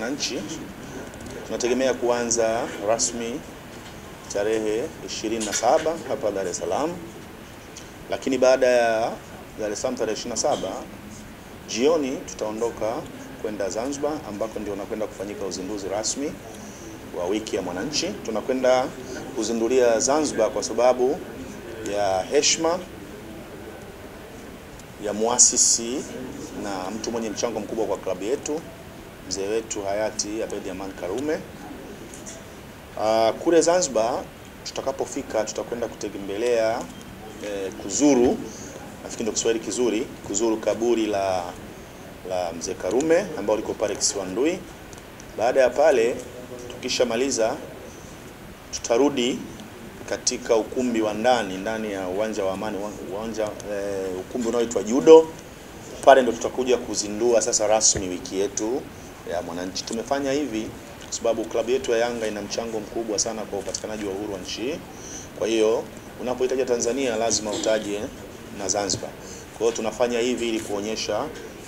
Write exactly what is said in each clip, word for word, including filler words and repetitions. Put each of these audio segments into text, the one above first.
wananchi. Tunategemea kuanza rasmi tarehe ishirini na saba hapa Dar es Salaam. Lakini baada ya Dar es Salaam tarehe ishirini na saba jioni tutaondoka kwenda Zanzibar ambako ndio tunakwenda kufanyika uzinduzi rasmi wa wiki ya mwananchi. Tunakwenda kuzindulia Zanzibar kwa sababu ya heshima ya muasisi na mtu mwenye mchango mkubwa kwa klabu yetu, mzee wetu hayati Abedi Aman Karume. Uh, kule Zanzibar tutakapofika tutakwenda kutembelea eh, kuzuru, nafikiri ndio Kiswahili kizuri, kuzuru kaburi la la mzee Karume ambao liko pale Kisiwandui. Baada ya pale tukishamaliza tutarudi katika ukumbi wa ndani ndani ya uwanja wa Amani, uwanja e, ukumbi unaoitwa Judo. Pale ndo tutakuja kuzindua sasa rasmi wiki yetu ya mwananchi. Tumefanya hivi kwa sababu klabu yetu ya Yanga ina mchango mkubwa sana kwa upatikanaji wa uhuru wa nchi. Kwa hiyo unapoitaja Tanzania lazima utaje na Zanzibar. Kwa hiyo tunafanya hivi ili kuonyesha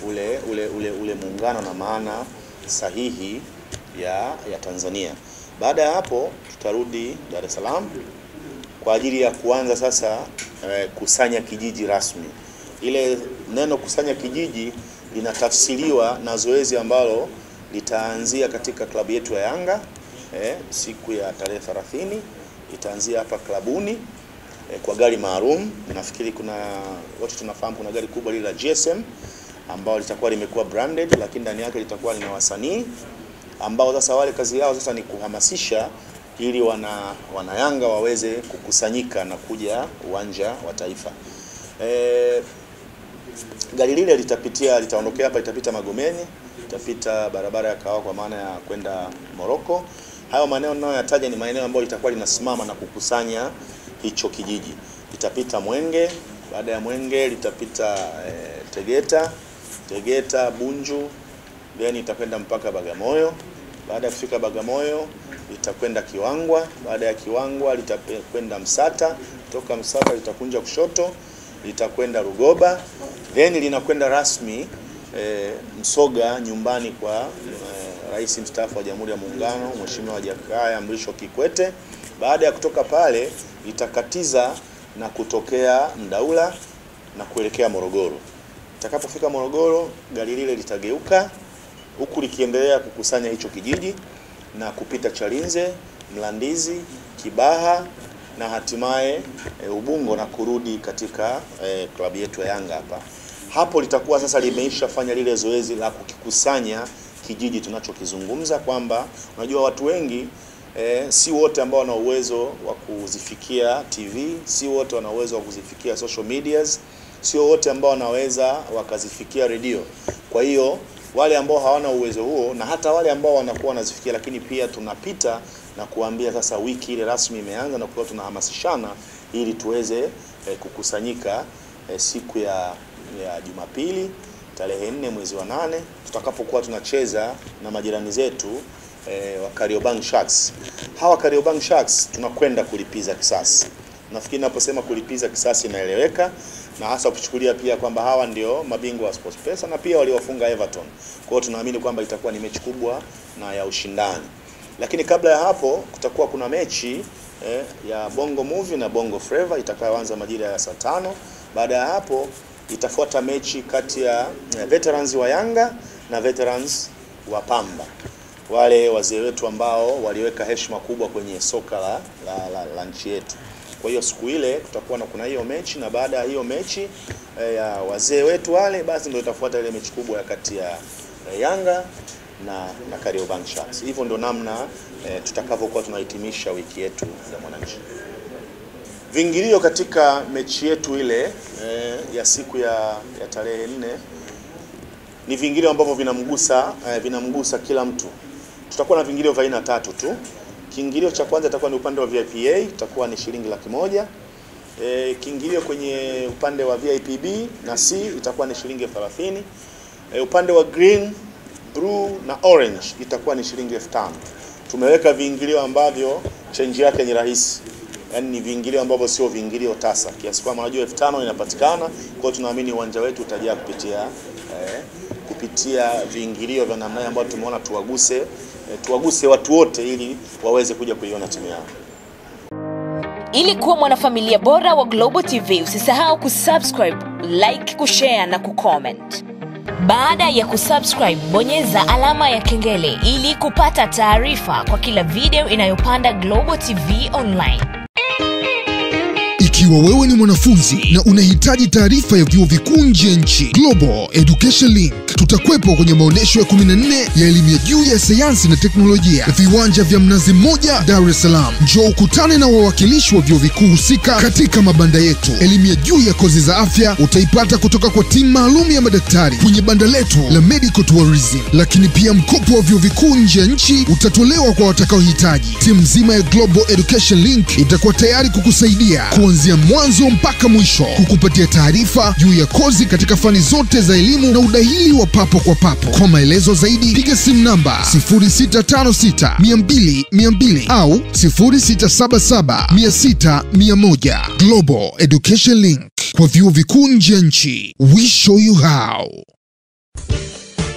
ule ule ule ule muungano na maana sahihi ya ya Tanzania. Baada ya hapo tutarudi Dar es Salaam kwa ajili ya kuanza sasa eh, kusanya kijiji rasmi. Ile neno kusanya kijiji linatafsiriwa na zoezi ambalo litaanzia katika klabu yetu ya Yanga eh, siku ya tarehe thelathini. Itaanzia hapa klabuni eh, kwa gari maalum. Nafikiri kuna watu tunafahamu kuna gari kubwa lile la G S M ambao litakuwa limekuwa branded, lakini ndani yake litakuwa lina wasanii ambao sasa wale kazi yao sasa ni kuhamasisha ili wana wana Yanga waweze kukusanyika na kuja uwanja wa Taifa. E, gari lile litapitia litaondokea hapa, litapita Magomeni, litapita barabara ya Kawa kwa maana ya kwenda Moroko. Hayo maeneo ninayoyataja ni maeneo ambayo litakuwa linasimama na kukusanya hicho kijiji. Litapita Mwenge, baada ya Mwenge litapita e, Tegeta, Tegeta Bunju, then itakwenda mpaka Bagamoyo. Baada ya kufika Bagamoyo litakwenda Kiwangwa, baada ya Kiwangwa litakwenda Msata, kutoka Msata litakunja kushoto litakwenda Rugoba, then linakwenda rasmi e, Msoga, nyumbani kwa e, Rais Mstaafu wa Jamhuri ya Muungano Mheshimiwa Jakaya Mrisho Kikwete. Baada ya kutoka pale litakatiza na kutokea Mdaula na kuelekea Morogoro. Itakapofika Morogoro gari lile litageuka huku likiendelea kukusanya hicho kijiji na kupita Chalinze, Mlandizi, Kibaha na hatimaye e, Ubungo na kurudi katika e, klabu yetu ya Yanga hapa. Hapo litakuwa sasa limeisha fanya lile zoezi la kukikusanya kijiji tunachokizungumza, kwamba unajua watu wengi e, si wote ambao wana uwezo wa kuzifikia T V, si wote wana uwezo wa kuzifikia social medias, sio wote ambao wanaweza wakazifikia redio. Kwa hiyo wale ambao hawana uwezo huo na hata wale ambao wanakuwa wanazifikia, lakini pia tunapita na kuambia sasa wiki ile rasmi imeanza na kwa tunahamasishana ili tuweze eh, kukusanyika eh, siku ya ya Jumapili tarehe nne mwezi wa nane tutakapokuwa tunacheza na majirani zetu eh, wa Kariobangi Sharks. Hawa Kariobangi Sharks tunakwenda kulipiza kisasi. Nafikiri naposema kulipiza kisasi inaeleweka, na hasa kuchukulia pia kwamba hawa ndio mabingwa wa Sportspesa na pia waliofunga Everton. Kwa hiyo tunaamini kwamba itakuwa ni mechi kubwa na ya ushindani. Lakini kabla ya hapo kutakuwa kuna mechi eh, ya Bongo Movie na Bongo Forever itakayoanza majira ya saa tano. Baada ya hapo itafuata mechi kati ya eh, veterans wa Yanga na veterans wa Pamba, wale wazee wetu ambao waliweka heshima kubwa kwenye soka la la, la, la nchi yetu. Kwa hiyo siku ile tutakuwa na kuna hiyo mechi, na baada ya hiyo mechi e, ya wazee wetu wale basi ndio itafuata ile mechi kubwa ya kati ya e, Yanga na na Kariobangi Sharks. Hivyo ndio namna e, tutakavyokuwa tunahitimisha wiki yetu ya mwananchi. Vingilio katika mechi yetu ile e, ya siku ya ya tarehe nne ni vingilio ambavyo vinamgusa e, vinamgusa kila mtu. Tutakuwa na vingilio vya aina tatu tu. Kiingilio cha kwanza itakuwa ni upande wa V I P A, itakuwa ni shilingi laki moja. E, kiingilio kwenye upande wa V I P B na C itakuwa ni shilingi elfu thelathini. E, upande wa green, blue na orange itakuwa ni shilingi elfu tano. Tumeweka viingilio ambavyo change yake ni rahisi. Yaani ni viingilio ambavyo sio viingilio tasa. Kiasi kwamba unajua elfu tano inapatikana, kwa hiyo tunaamini uwanja wetu utajaa kupitia eh, kupitia viingilio vya namna ambayo tumeona tuwaguse tuwaguse watu wote ili waweze kuja kuiona timu yao. Ili kuwa mwanafamilia bora wa Global T V, usisahau kusubscribe, like, kushare na kucomment. Baada ya kusubscribe, bonyeza alama ya kengele ili kupata taarifa kwa kila video inayopanda Global T V Online. Ikiwa wewe ni mwanafunzi na unahitaji taarifa ya vyuo vikuu nje ya nchi, Global Education Link tutakuepo kwenye maonesho ya kumi na nne ya elimu ya juu ya sayansi na teknolojia, viwanja vya Mnazi Mmoja, Dar es Salaam. Njoo ukutane na wawakilishi wa vyuo vikuu husika katika mabanda yetu. Elimu ya juu ya kozi za afya utaipata kutoka kwa timu maalum ya madaktari kwenye banda letu la Medical Tourism, lakini pia mkopo wa vyuo vikuu nje ya nchi utatolewa kwa watakaohitaji. Timu nzima ya Global Education Link itakuwa tayari kukusaidia kuanzia mwanzo mpaka mwisho, kukupatia taarifa juu ya kozi katika fani zote za elimu na udahili wa papo kwa papo. Kwa maelezo zaidi piga simu namba sifuri sita tano sita mbili mbili mbili au sifuri sita saba saba sita sita moja. Global Education Link, kwa vyuo vikuu nje ya nchi, we show you how.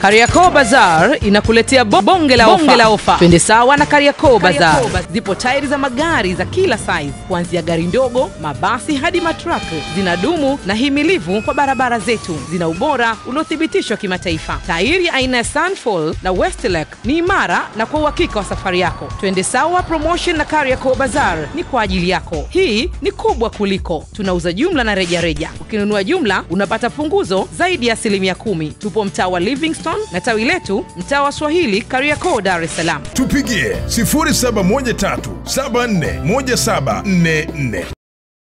Kariakoo Bazaar inakuletea bonge la bonge la ofa. Twende sawa na Kariakoo Bazaar. Zipo tairi za magari za kila size, kuanzia gari ndogo, mabasi hadi matraki. Zinadumu na himilivu kwa barabara zetu. Zina ubora unaothibitishwa kimataifa. Tairi aina ya Sunfall na Westlake ni imara na kwa uhakika wa safari yako. Twende sawa promotion na Kariakoo Bazaar ni kwa ajili yako. Hii ni kubwa kuliko. Tunauza jumla na reja reja. Ukinunua jumla unapata punguzo zaidi ya asilimia kumi. Tupo mtaa wa Livingstone na tawi letu mtaa wa Swahili, Kariakoo, Dar es Salaam. Tupigie sifuri saba moja tatu saba nne moja saba nne nne.